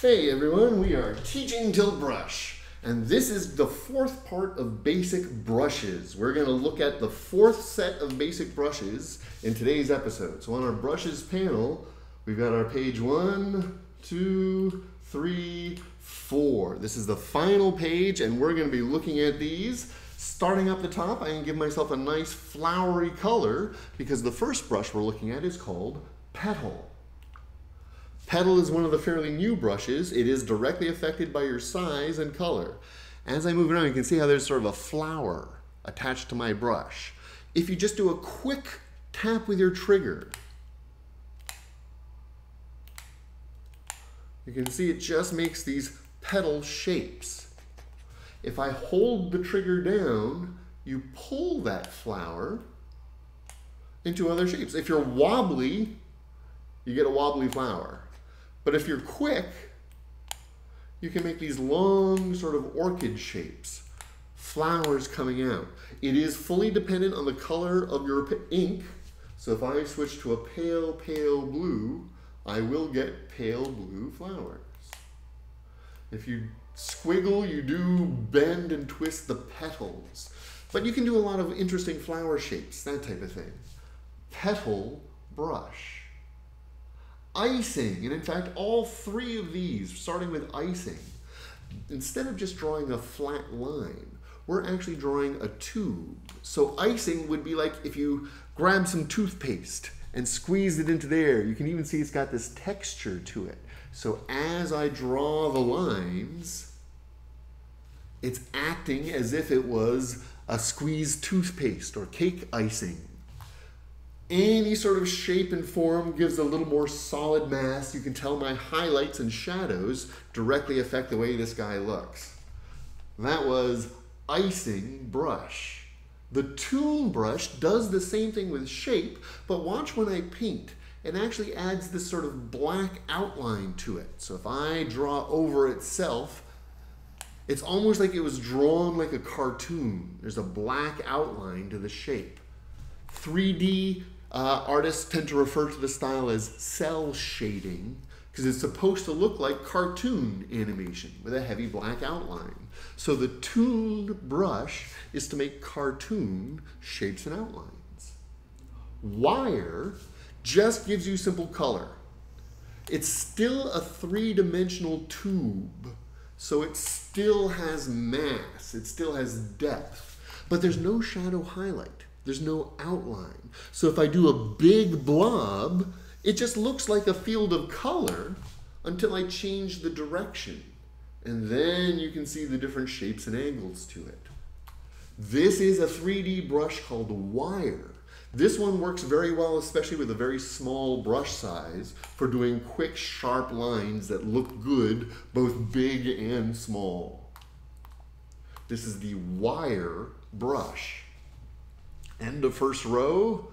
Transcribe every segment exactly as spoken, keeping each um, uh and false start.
Hey everyone, we are teaching Tilt Brush, and this is the fourth part of basic brushes. We're going to look at the fourth set of basic brushes in today's episode. So on our brushes panel, we've got our page one, two, three, four. This is the final page, and we're going to be looking at these. Starting up the top, I can give myself a nice flowery color because the first brush we're looking at is called Petal. Petal is one of the fairly new brushes. It is directly affected by your size and color. As I move around, you can see how there's sort of a flower attached to my brush. If you just do a quick tap with your trigger, you can see it just makes these petal shapes. If I hold the trigger down, you pull that flower into other shapes. If you're wobbly, you get a wobbly flower. But if you're quick, you can make these long sort of orchid shapes, flowers coming out. It is fully dependent on the color of your ink. So if I switch to a pale, pale blue, I will get pale blue flowers. If you squiggle, you do bend and twist the petals. But you can do a lot of interesting flower shapes, that type of thing. Petal brush. Icing, and in fact all three of these, starting with icing, instead of just drawing a flat line, we're actually drawing a tube. So icing would be like if you grab some toothpaste and squeeze it into there. You can even see it's got this texture to it. So as I draw the lines, it's acting as if it was a squeezed toothpaste or cake icing. Any sort of shape and form gives a little more solid mass. You can tell my highlights and shadows directly affect the way this guy looks. That was icing brush. The Toon brush does the same thing with shape, but watch when I paint. It actually adds this sort of black outline to it. So if I draw over itself, it's almost like it was drawn like a cartoon. There's a black outline to the shape. three D Uh, artists tend to refer to the style as cell shading because it's supposed to look like cartoon animation with a heavy black outline. So the Toon brush is to make cartoon shapes and outlines. Wire just gives you simple color. It's still a three-dimensional tube, so it still has mass, it still has depth, but there's no shadow highlight. There's no outline. So if I do a big blob, it just looks like a field of color until I change the direction. And then you can see the different shapes and angles to it. This is a three D brush called Wire. This one works very well, especially with a very small brush size, for doing quick, sharp lines that look good, both big and small. This is the Wire brush. End of first row,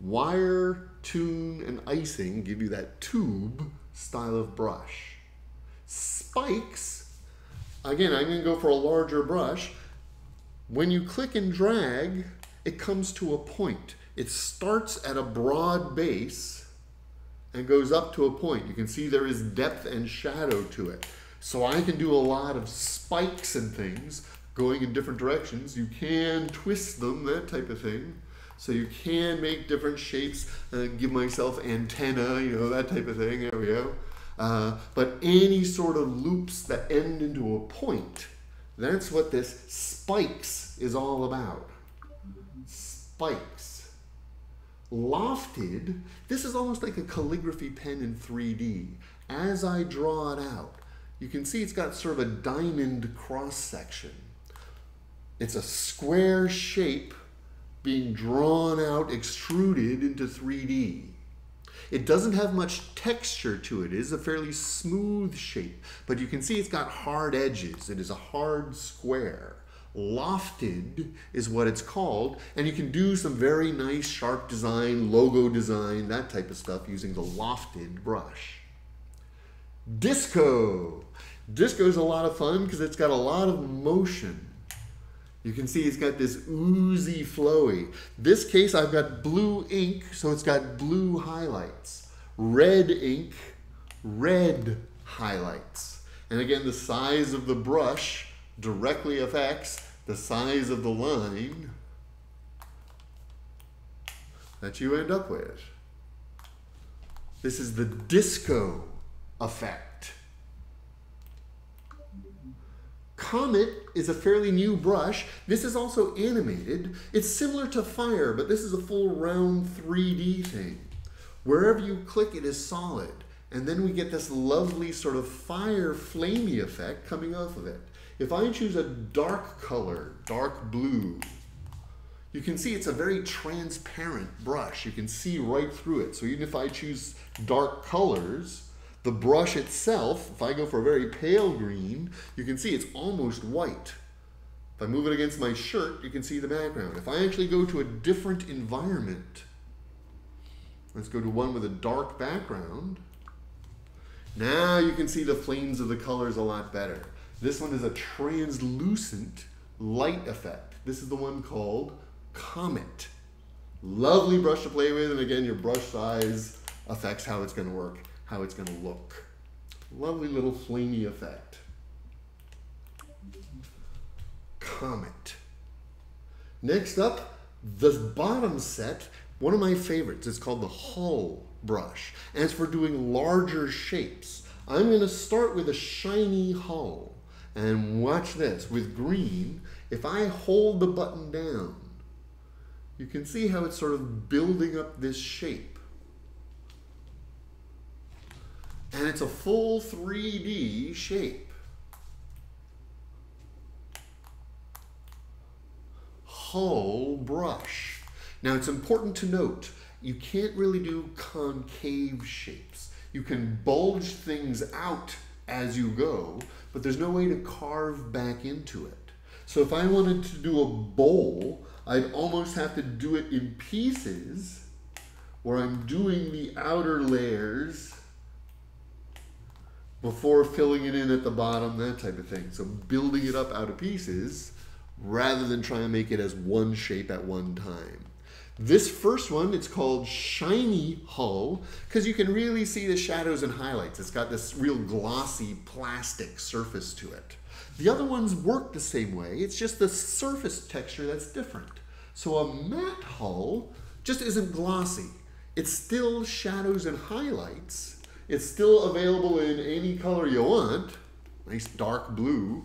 Wire, Toon, and Icing give you that tube style of brush. Spikes, again, I'm going to go for a larger brush. When you click and drag, it comes to a point. It starts at a broad base and goes up to a point. You can see there is depth and shadow to it. So I can do a lot of spikes and things going in different directions. You can twist them, that type of thing. So you can make different shapes, uh, give myself antenna, you know, that type of thing, there we go. Uh, but any sort of loops that end into a point, that's what this spikes is all about. Spikes. Lofted, this is almost like a calligraphy pen in three D. As I draw it out, you can see it's got sort of a diamond cross section. It's a square shape being drawn out, extruded into three D. It doesn't have much texture to it. It is a fairly smooth shape, but you can see it's got hard edges. It is a hard square. Lofted is what it's called, and you can do some very nice sharp design, logo design, that type of stuff using the Lofted brush. Disco. Disco is a lot of fun because it's got a lot of motion. You can see it's got this oozy flowy. This case I've got blue ink, so it's got blue highlights. Red ink, red highlights. And again, the size of the brush directly affects the size of the line that you end up with. This is the disco effect. Comet is a fairly new brush. This is also animated. It's similar to Fire, but this is a full round three D thing. Wherever you click, it is solid. And then we get this lovely sort of fire flamey effect coming off of it. If I choose a dark color, dark blue, you can see it's a very transparent brush. You can see right through it. So even if I choose dark colors, the brush itself, if I go for a very pale green, you can see it's almost white. If I move it against my shirt, you can see the background. If I actually go to a different environment, let's go to one with a dark background, now you can see the flames of the colors a lot better. This one is a translucent light effect. This is the one called Comet. Lovely brush to play with, and again, your brush size affects how it's going to work, how it's going to look. Lovely little flamey effect. Comet. Next up, the bottom set, one of my favorites. It's called the Hull brush, and it's for doing larger shapes. I'm going to start with a shiny hull, and watch this. With green, if I hold the button down, you can see how it's sort of building up this shape. And it's a full three D shape. Hull brush. Now it's important to note, you can't really do concave shapes. You can bulge things out as you go, but there's no way to carve back into it. So if I wanted to do a bowl, I'd almost have to do it in pieces where I'm doing the outer layers before filling it in at the bottom, that type of thing. So building it up out of pieces rather than trying to make it as one shape at one time. This first one, it's called Shiny Hull because you can really see the shadows and highlights. It's got this real glossy plastic surface to it. The other ones work the same way. It's just the surface texture that's different. So a matte hull just isn't glossy. It's still shadows and highlights. It's still available in any color you want. Nice dark blue.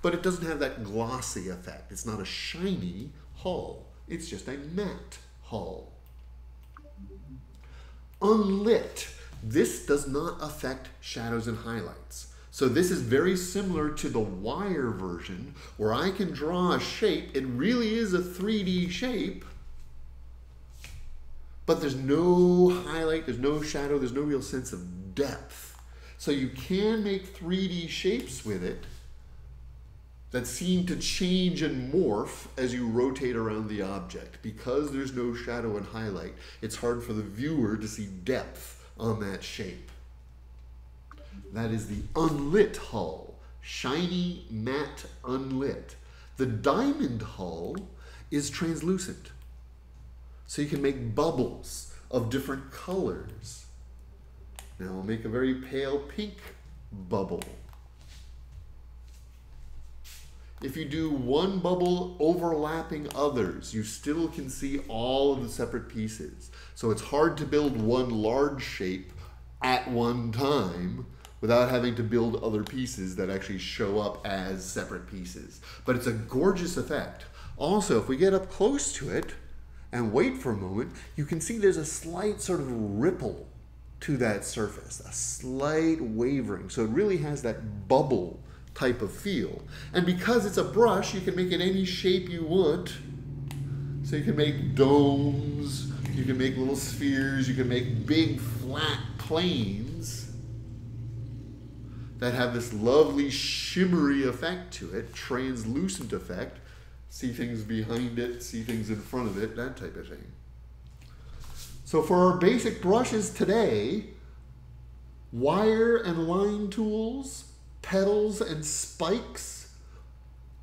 But it doesn't have that glossy effect. It's not a shiny hull. It's just a matte hull. Unlit. This does not affect shadows and highlights. So this is very similar to the Wire version where I can draw a shape. It really is a three D shape, but there's no highlight, there's no shadow, there's no real sense of depth. So you can make three D shapes with it that seem to change and morph as you rotate around the object. Because there's no shadow and highlight, it's hard for the viewer to see depth on that shape. That is the unlit hull, shiny, matte, unlit. The diamond hull is translucent. So you can make bubbles of different colors. Now I'll make a very pale pink bubble. If you do one bubble overlapping others, you still can see all of the separate pieces. So it's hard to build one large shape at one time without having to build other pieces that actually show up as separate pieces. But it's a gorgeous effect. Also, if we get up close to it and wait for a moment, you can see there's a slight sort of ripple to that surface, a slight wavering. So it really has that bubble type of feel. And because it's a brush, you can make it any shape you want. So you can make domes, you can make little spheres, you can make big flat planes that have this lovely shimmery effect to it, translucent effect. See things behind it, see things in front of it, that type of thing. So for our basic brushes today, wire and line tools, Petals and Spikes,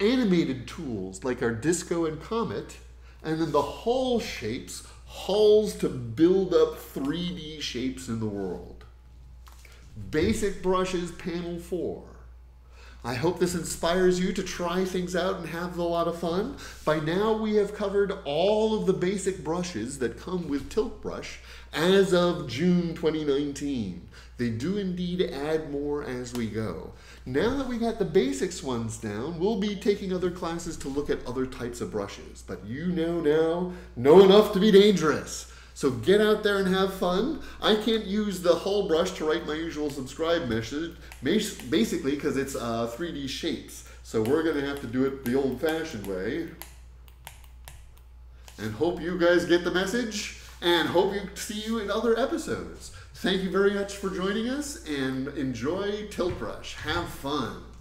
animated tools like our Disco and Comet, and then the hull shapes, hulls to build up three D shapes in the world. Basic brushes, panel four. I hope this inspires you to try things out and have a lot of fun. By now we have covered all of the basic brushes that come with Tilt Brush as of June twenty nineteen. They do indeed add more as we go. Now that we've got the basics ones down, we'll be taking other classes to look at other types of brushes. But you know now, know enough to be dangerous. So get out there and have fun. I can't use the Hull brush to write my usual subscribe message, basically because it's uh, three D shapes. So we're gonna have to do it the old-fashioned way. And hope you guys get the message, and hope you see you in other episodes. Thank you very much for joining us, and enjoy Tilt Brush. Have fun.